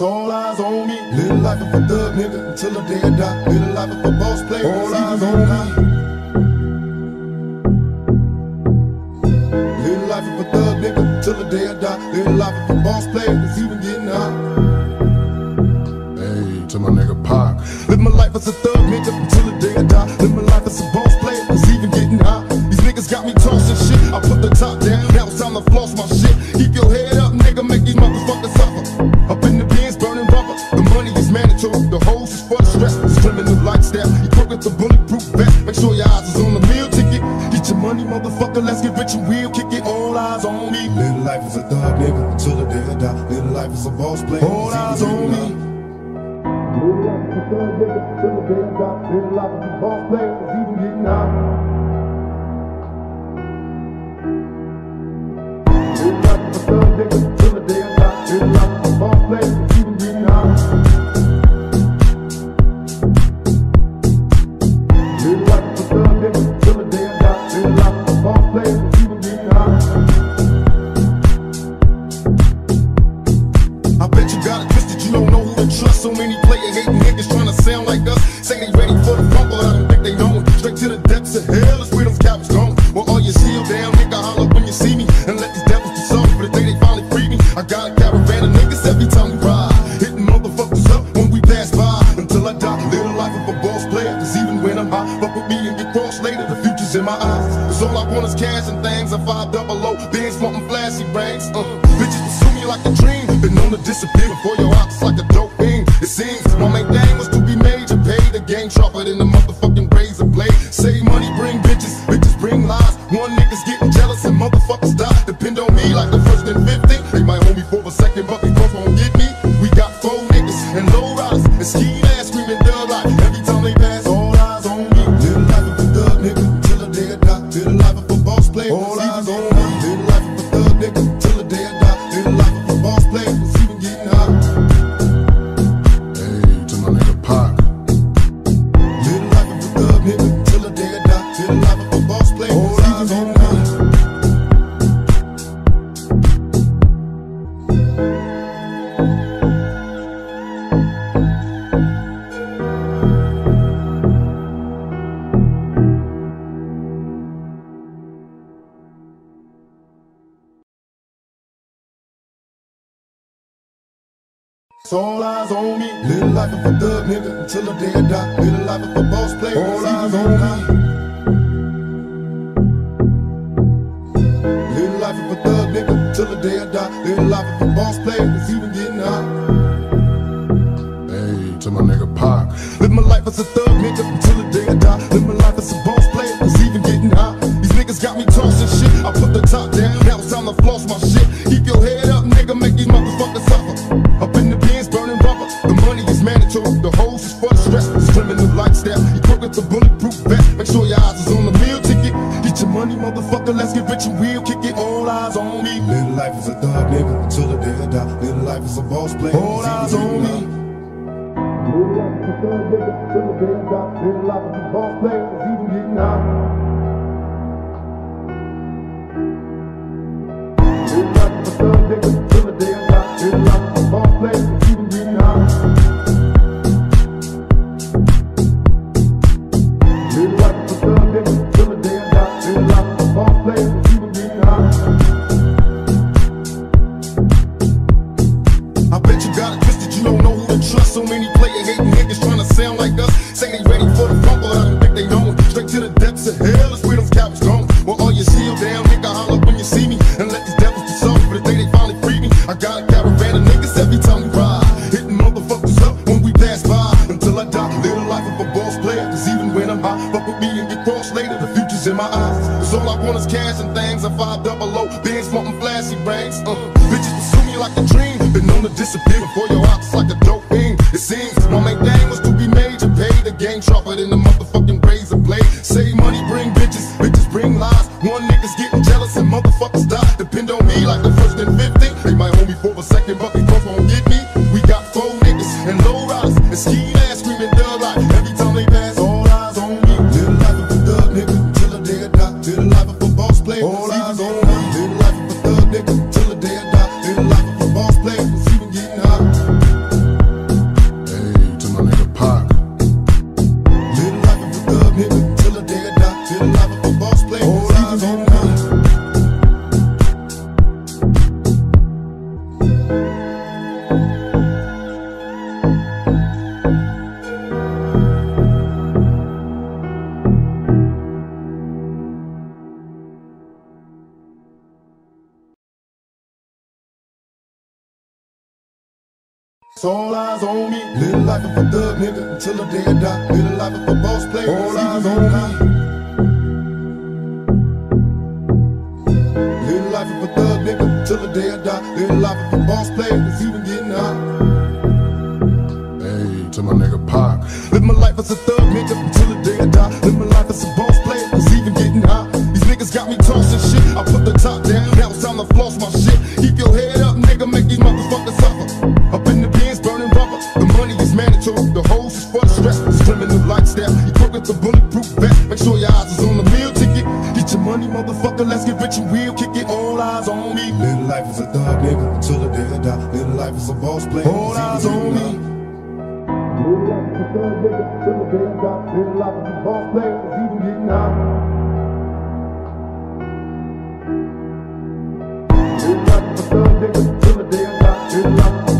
All eyes on me. Live life of a thug nigga until the day I die. Live life of a boss player. All eyes on me. Live life of a thug nigga until the day I die. Live life of a boss player. It's even getting hot. Hey, to my nigga Pac. Live my life as a thug nigga until the day I die. Live my life as a boss player. It's even getting hot. These niggas got me tossing shit. I put the top down. Now it's time to floss my shit. Keep your head up, nigga. Make these motherfuckers suffer. Up in the bins, burning rubber. The money is mandatory. The hoes is for the stress. It's criminal lifestyle. You cook with the bulletproof vest. Make sure your eyes is on the meal ticket. Get your money, motherfucker. Let's get rich and we'll kick it. All eyes on me. Little life is a thug, nigga. Until the day I die. Little life is a boss player. All eyes on me. Little life is a thug, nigga. Until the day I die. Little life is a boss player. It's even getting hot. Trust so many player-hating niggas trying to sound like us. Say they ready for the funk, but I don't think they know it. Straight to the depths of hell is where them cowards going. Well, all you see, down, nigga, holler when you see me, and let these devils be sold for the day they finally free me. I got a caravan of niggas every time we ride, hitting motherfuckers up when we pass by. Until I die, live the life of a boss player, 'cause even when I'm high, fuck with me and get crossed later. The future's in my eyes, 'cause all I want is cash and things. I 500, bands wanting flashy brags. Bitches pursue me like a dream, been known to disappear before your eyes like a dope. It seems my main thing was to be major, pay the game sharper than the motherfucking razor blade. Save money, bring bitches, bitches bring lies. One nigga's getting jealous and motherfuckers die. Depend on me like the first and 15th. They might hold me for a second, but they both won't get me. We got 4 niggas and low riders and ski ass screaming thug life every time they pass. All eyes on me. Live the life of a thug nigga till the day I die. Live the life of a boss player. All eyes on me. Live the life of a thug nigga till the day I die. Live the life of a boss player. All eyes on me. Little life of a thug nigga until the day I die. Little life of a boss player. All eyes on me. Little life of a thug nigga until the day I die. Little life of a boss player. It's even getting hot. Hey, to my nigga Pac. Live my life as a thug nigga until the day I die. Live my life as a boss player. It's even getting hot. These niggas got me tossing shit. I put the top down. Now it's time to floss my shit. Keep your head up, nigga. Make these motherfuckers suffer. Up in the bins, burning rubber. The money is mandatory. The hoes is for the stress. It's criminal lifestyle. You cook with the bulletproof vest. Make sure your eyes is on the meal ticket. Get your money, motherfucker. Let's get rich and we'll kick it. All eyes on me. Little life is a thug nigga until the day I die. Little life is a boss player. All eyes on me. Little life is a thug nigga until the day I die. Little life is a boss player. It's even getting hot. So many player-hating niggas trying to sound like us. Say they ready for the funk, but I don't think they know it. Straight to the depths of hell is where them cowards going. Well, all you see, down, nigga, holler when you see me, and let these devils be sold for the day they finally free me. I got a caravan of niggas every time we ride, hitting motherfuckers up when we pass by. Until I die, live the life of a boss player, 'cause even when I'm high, fuck with me and get crossed later. The future's in my eyes, 'cause all I want is cash and things. I'm 500, bands wanting flashy brags. Bitches pursue me like a dream, been known to disappear before your eyes like a dope. It seems my main thing was to be major, pay the game sharper than the motherfucking razor blade. Save money, bring bitches, bitches bring lies. One nigga's getting jealous and motherfuckers die. Depend on me like the first and 15th. They might hold me for a second, but they both won't get me. We got 4 niggas and low riders and ski ass screaming thug life every time they pass. All eyes on me. Live the life of a thug nigga till the day I die. Live the life of a boss player. All eyes on me. Live the life of a thug nigga till the day I die. Live the life of a boss player. It's even getting hot. So all eyes on me. Little life of a thug nigga until the day I die. Little life of a boss player. All eyes on me. Little life of a thug nigga till the day I die. Little life of a boss player. It's even getting hot. Hey, to my nigga Pac. Live my life as a thug nigga until the day I die. Live my life as a boss player. It's even getting hot. These niggas got me tossing shit. I put the top down. Now it's time to floss my shit. Keep your head up, nigga. Make these motherfuckers suffer. Up in the bins, burning rubber. The money is mandatory. The hoes is for the stress. It's criminal lifestyle. You broke with a bulletproof vest. Make sure your eyes is on the meal ticket. Get your money, motherfucker. Let's get rich and we'll kick it. All eyes on me. Little life is a thug, nigga. Until the day I die. Little life is a boss player. All eyes on me. Little life is a thug, nigga. Until the day I die. Little life is a boss player. It's even getting hot. Little life is a thug, nigga. Until the day I die. Little life.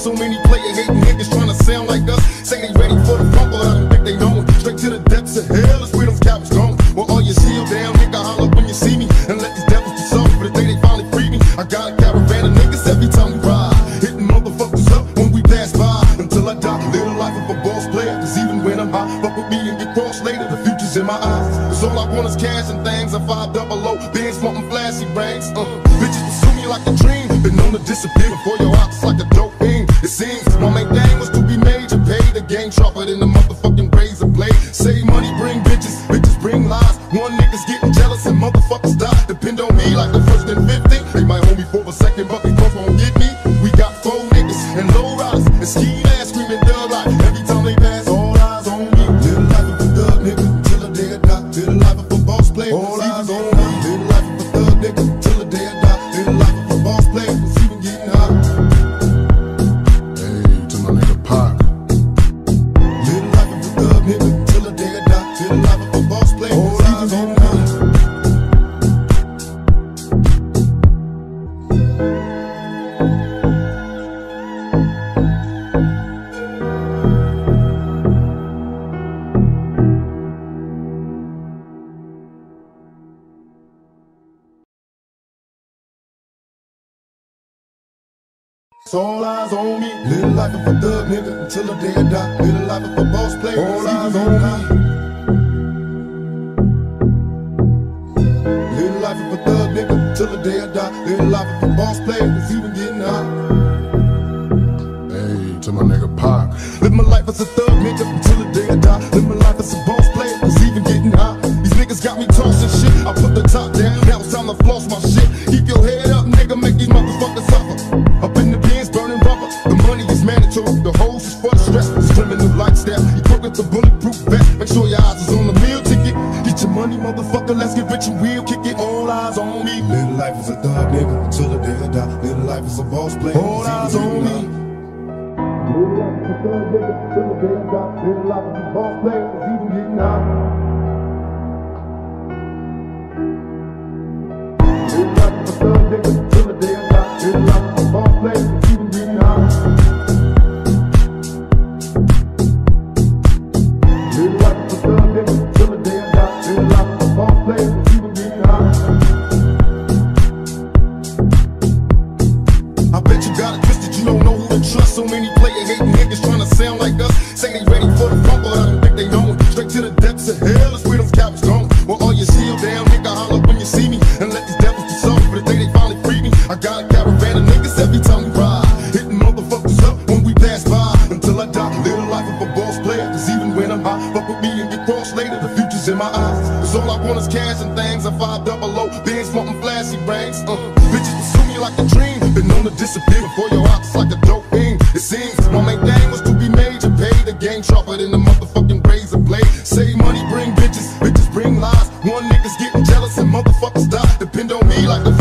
So many player-hating niggas trying to sound like us. Say they ready for the funk, but I don't think they know it. Straight to the depths of hell is where those cowards going. Well, all your shield down, nigga, holler when you see me. And let these devils be sold for the day they finally free me. I got a caravan of niggas every time we ride. Hitting motherfuckers up when we pass by. Until I die, little life of a boss player. Cause even when I'm high, fuck with me and get crossed later. The future's in my eyes. Cause all I want is cash and things. I'm 500, bands wanting flashy ranks. Bitches pursue me like a dream. Been known to disappear before your ops like a dope thing. It seems my main thing was to be major. Pay the game sharper than the motherfucking razor blade. Save money, bring bitches, bitches bring lies. One nigga's getting jealous and motherfuckers die. Depend on me like the first and 15. They might hold me for a second, but they both won't get me. We got 4 niggas and low riders and ski ass screaming dub like every time they pass. All eyes on me. Little life of a thug nigga till the day I die. Little life of a boss player. All eyes on me. Little life of a thug nigga till the day I die. Little life of a boss player. So all eyes on me. Little life of a thug nigga until the day I die. Little life of a boss player. All eyes on me. Little life of a thug nigga till the day I die. Little life of a boss player. It's even getting hot. Hey, to my nigga Pac. Live my life as a thug nigga until the day I die. Live my life as a boss player. It's even getting hot. These niggas got me tossing shit. I put the top down. Now it's time to floss my shit. Keep your head up, nigga. Make these motherfuckers suffer. Up in the bins, burning rubber. The money is mandatory. The hoes is for the stress. It's criminal lifestyle. You broke with a bulletproof vest. Make sure your eyes is on the meal ticket. Get your money, motherfucker. Let's get rich and we'll kick it. All eyes on me. Little life is a thug nigga until the day I die. Little life is a boss player. All eyes on me. Little life is a thug nigga until the day I die. Little life is a boss player. It's even getting hot. Little life is a thug nigga until the day I die. Little life. So many player-hating niggas trying to sound like us. Say they ready for the funk, but I don't think they know it. Straight to the depths of hell is where those cowards going. Well, all your shield down, nigga, holler when you see me. And let these devils be sold for the day they finally free me. I got a caravan of niggas every time we ride. Hitting motherfuckers up when we pass by. Until I die, little life of a boss player. Cause even when I'm high, fuck with me and get crossed later. The future's in my eyes. Cause all I want is cash and things. I'm 500, bands wanting flashy ranks. Bitches pursue me like a dream. Been known to disappear before your ops like a dope. It seems my main thing was to be major. Pay the game sharper than the motherfucking razor blade. Save money, bring bitches, bitches bring lies. One nigga's getting jealous and motherfuckers die. Depend on me like the